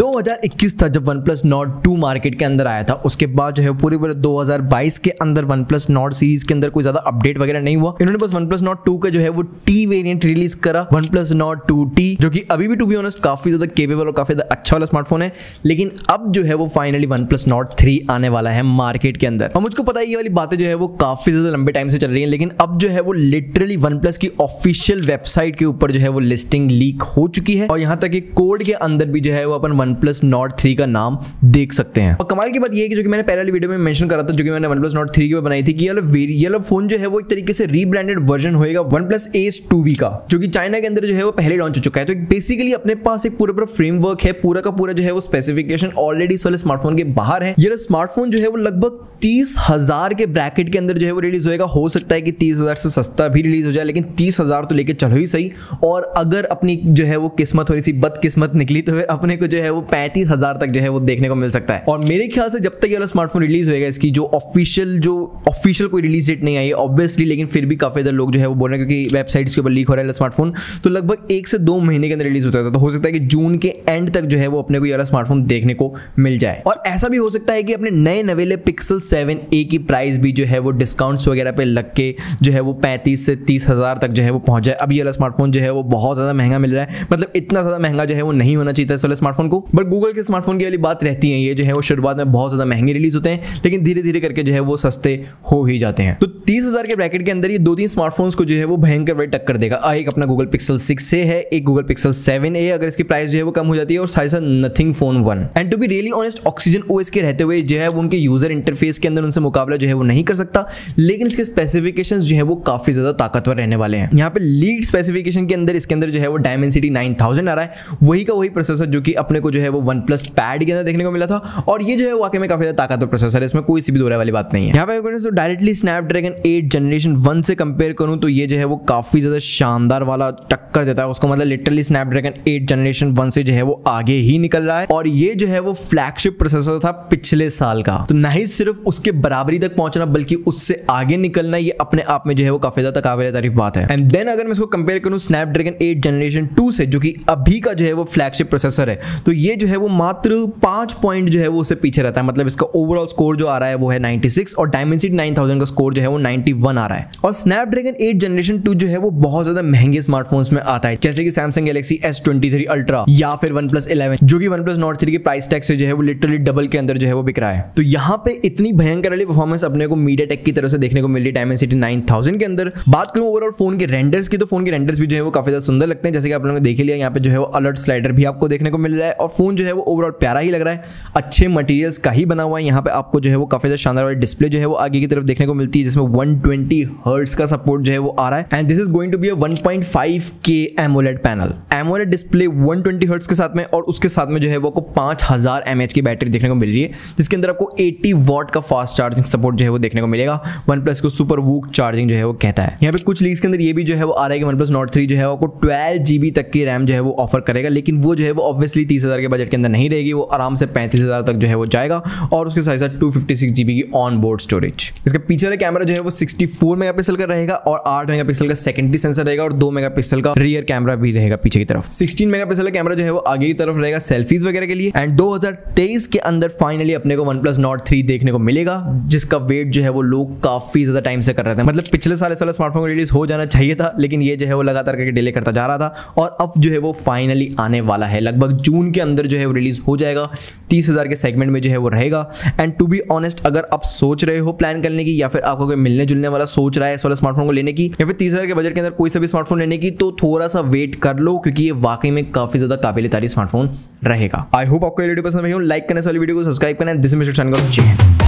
2021 था जब OnePlus Nord 2 market के अंदर आया था। उसके बाद जो है पूरी पूरे 2022 के अंदर OnePlus Nord सीरीज के अंदर कोई ज्यादा अपडेट वगैरह नहीं हुआ। इन्होंने बस OnePlus Nord 2 का जो है वो टी वेरिएंट रिलीज करा, OnePlus Nord 2T, जो कि अभी भी टू बी ऑनेस्ट काफी ज्यादा केपेबल और काफी ज्यादा अच्छा वाला स्मार्टफोन है। लेकिन अब जो है वो फाइनली OnePlus Nord 3 आने वाला है मार्केट के अंदर। और मुझको पता है ये वाली बातें जो है वो काफी ज्यादा लंबे टाइम से चल रही है, लेकिन अब जो है वो लिटरली OnePlus की ऑफिशियल वेबसाइट के ऊपर जो है वो लिस्टिंग लीक हो चुकी है। और यहाँ तक कि कोड के अंदर भी जो है वो अपन OnePlus Nord 3 का नाम देख सकते हैं। और कमाल की बात ये है कि जो कि मैंने पहले वाली वीडियो में मेंशन करा था, जो कि मैंने OnePlus Nord 3 की बनाई थी, कि ये वाला फोन जो है वो एक तरीके से रीब्रांडेड वर्जन होएगा OnePlus Ace 2V का, जो कि चाइना के अंदर जो है वो पहले लॉन्च हो चुका है। तो बेसिकली अपने पास एक पूरा पूरा फ्रेमवर्क है, पूरा का पूरा जो है वो स्पेसिफिकेशन ऑलरेडी इस वाले स्मार्टफोन के बाहर है। ये स्मार्टफोन जो है वो लगभग 30,000 के ब्रैकेट के अंदर जो है वो रिलीज होएगा। हो सकता है कि 30,000 से सस्ता भी रिलीज हो जाए, लेकिन 30,000 तो लेके चलो ही सही। और अगर अपनी जो है वो किस्मत थोड़ी सी बदकिस्मत निकली तो फिर अपने को जो है वो 35,000 तक जो है वो देखने को मिल सकता है। और मेरे ख्याल से जब तक ये वाला स्मार्टफोन रिलीज होएगा, इसकी जो ऑफिशियल कोई रिलीज डेट नहीं आई ऑब्वियसली, लेकिन फिर भी काफी ज्यादा लोग जो है वो बोल रहे हैं क्योंकि वेबसाइट्स के ऊपर लीक हो रहा है स्मार्टफोन, तो लगभग 1 से 2 महीने के अंदर रिलीज होता है। तो हो सकता है कि जून के एंड तक जो है वो अपने को ये वाला स्मार्टफोन देखने को मिल जाए। और ऐसा भी हो सकता है कि अपने नए नवेले पिक्सल 7a की प्राइस भी जो है वो डिस्काउंट्स वगैरह पे लग के जो है वो 35,000 से 30,000 तक जो है वो पहुंच जाए। अब ये वाला स्मार्टफोन जो है वो बहुत ज्यादा महंगा मिल रहा है, मतलब इतना ज्यादा महंगा जो है वो नहीं होना चाहिए इस वाले स्मार्टफोन को। बट गूगल के स्मार्टफोन की वाली बात रहती है, ये जो है वो शुरुआत में बहुत ज्यादा महंगे रिलीज होते हैं, लेकिन धीरे धीरे करके जो है वो सस्ते हो ही जाते हैं। तो 30,000 के ब्रैकेट के अंदर ये 2-3 स्मार्टफोन्स को जो है वो भयंकर बड़ी टक्कर देगा। एक अपना गूगल पिक्सल 6 है, एक गूगल पिक्सल 7a, अगर इसकी प्राइस जो है वो कम हो जाती है, और साइसा nothing phone 1। And to be really honest, oxygen OS के रहते हुए जो है वो उनके यूजर इंटरफेस के अंदर उनसे मुकाबला जो है वो नहीं कर सकता, लेकिन इसके स्पेसिफिकेशंस जो है वो काफी ज्यादा ताकतवर रहने वाले हैं। यहाँ पे लीड स्पेसिफिकेशन के अंदर इसके अंदर जो है वो डायमेंसिटी 9000 आ रहा है, वही का वही प्रोसेसर जो कि अपने को जो है वो OnePlus पैड के अंदर देखने को मिला था। और ये जो है वाकई में काफी ज्यादा ताकतवर प्रोसेसर है, इसमें कोई सी भी दोहराने वाली बात नहीं है। यहाँ पे डायरेक्टली स्नैपड्रैगन 8 जनरेशन 1 से कंपेयर करूँ तो ये जो है वो काफी ज्यादा शानदार वाला टक्कर देता है उसको, मतलब लिटरली स्नैपड्रैगन 8 जनरेशन 1 से जो है वो आगे ही निकल रहा है। और ये जो है वो फ्लैगशिप प्रोसेसर था पिछले साल का, तो ना ही सिर्फ उसके बराबरी तक पहुंचना बल्कि उससे आगे निकलना ये अपने आप में जो है वो काफी ज्यादा काबिल-ए-तारीफ बात है। एंड देन अगर मैं इसको कंपेयर करूं स्नैपड्रैगन 8 जनरेशन 2 से, जो कि अभी का जो है वो फ्लैगशिप प्रोसेसर है, तो ये जो है वो मात्र 5 पॉइंट जो है वो उससे पीछे रहता है। मतलब इसका ओवरऑल स्कोर जो आ रहा है वो है 96 और डायमेंसिटी 9000 का स्कोर जो है वो 91 आ रहा है। और स्नैपड्रैगन 8 जनरेशन 2 जो है वो बहुत ज्यादा महंगे स्मार्टफोन्स में आता है, जैसे कि सैमसंग गैलेक्सी S23 अल्ट्रा या फिर OnePlus 11, जो कि OnePlus Nord 3 के प्राइस टैग से जो है वो लिटरली डबल के अंदर जो है वो बिक रहा है। तो यहाँ पे इतनी भयंकर वाली परफॉर्मेंस अपने को MediaTek की तरफ से देखने को मिल रही है डायमेंसिटी 9000 के अंदर। बात करूं ओवरऑल फोन के रेंडर्स की, तो फोन के रेंडर्स भी जो है वो काफी ज्यादा सुंदर लगते हैं, जैसे कि आप लोगों ने देख लिया। यहाँ पे जो है वो अलर्ट स्लाइडर भी आपको देखने को मिल रहा है और फोन जो है वो ओवरऑल प्यारा ही लग रहा है, अच्छे मटेरियल्स का ही बना हुआ है। यहाँ पे आपको जो है वो काफी ज्यादा शानदार वाली डिस्प्ले जो है वो आगे की तरफ देखने को मिलती है, जिसमें 120 हर्ट्ज का सपोर्ट जो है वो आ रहा है। And this is going to be 1.5K AMOLED पैनल, AMOLED डिस्प्ले 120 हर्ट्ज के साथ में, और उसके साथ में जो है वो आपको 5000 mAh की बैटरी देखने को मिल रही है, जिसके अंदर आपको 80 वाट का फास्ट चार्जिंग सपोर्ट जो है वो देखने को मिलेगा। OnePlus को सुपर वूक चार्जिंग जो है वो कहता है। यहाँ पे कुछ लीक्स के अंदर ये भी जो है वो आ रहा है कि OnePlus Nord 3 जो है वो 12 GB तक की रैम जो है वो ऑफर करेगा, लेकिन वो जो है वो ऑब्वियसली 30,000 के बजट के अंदर नहीं रहेगी, वो आराम से 35,000 तक जो है वो जाएगा। और उसके साथ साथ 256 GB की ऑन बोर्ड स्टोरेज। इसका पीछे वाला कैमरा जो है वो 64 मेगापिक्सल का रहेगा और 8 मेगापिक्सल का सेकेंडरी सेंसर रहेगा और 2 मेगापिक्सल का रियर कैमरा भी रहेगा पीछे की तरफ। 16 मेगापिक्सल का कैमरा जो है वो आगे की तरफ रहेगा सेल्फीज वगैरह के लिए। एंड 2023 के अंदर फाइनली अपने को OnePlus Nord 3 देखने को मिलेगा, जिसका वेट जो है वो लोग काफी ज्यादा टाइम से कर रहे थे। मतलब पिछले साल इस वाला स्मार्टफोन रिलीज हो जाना चाहिए था, लेकिन ये जो है वो लगातार करके डिले करता जा रहा था, और अब जो है वो फाइनली आने वाला है। लगभग जून के अंदर जो है वो रिलीज हो जाएगा, 30,000 के सेगमेंट में जो है वो रहेगा। एंड टू बी ऑनेस्ट, अगर आप सोच रहे हो प्लान करने की, या फिर आपको कोई मिलने जुलने वाला सोच रहा है इस वाला स्मार्टफोन को लेने की, या फिर 30,000 के बजट के अंदर कोई सा भी स्मार्टफोन लेने की, तो थोड़ा सा वेट कर लो, क्योंकि ये वाकई में काफी ज्यादा काबिल-ए-तारीफ स्मार्टफोन रहेगा। आई होप आपको ये वीडियो पसंद आई हो, लाइक करने वाली वीडियो को सब्सक्राइब करना है। This is mister Changal ji.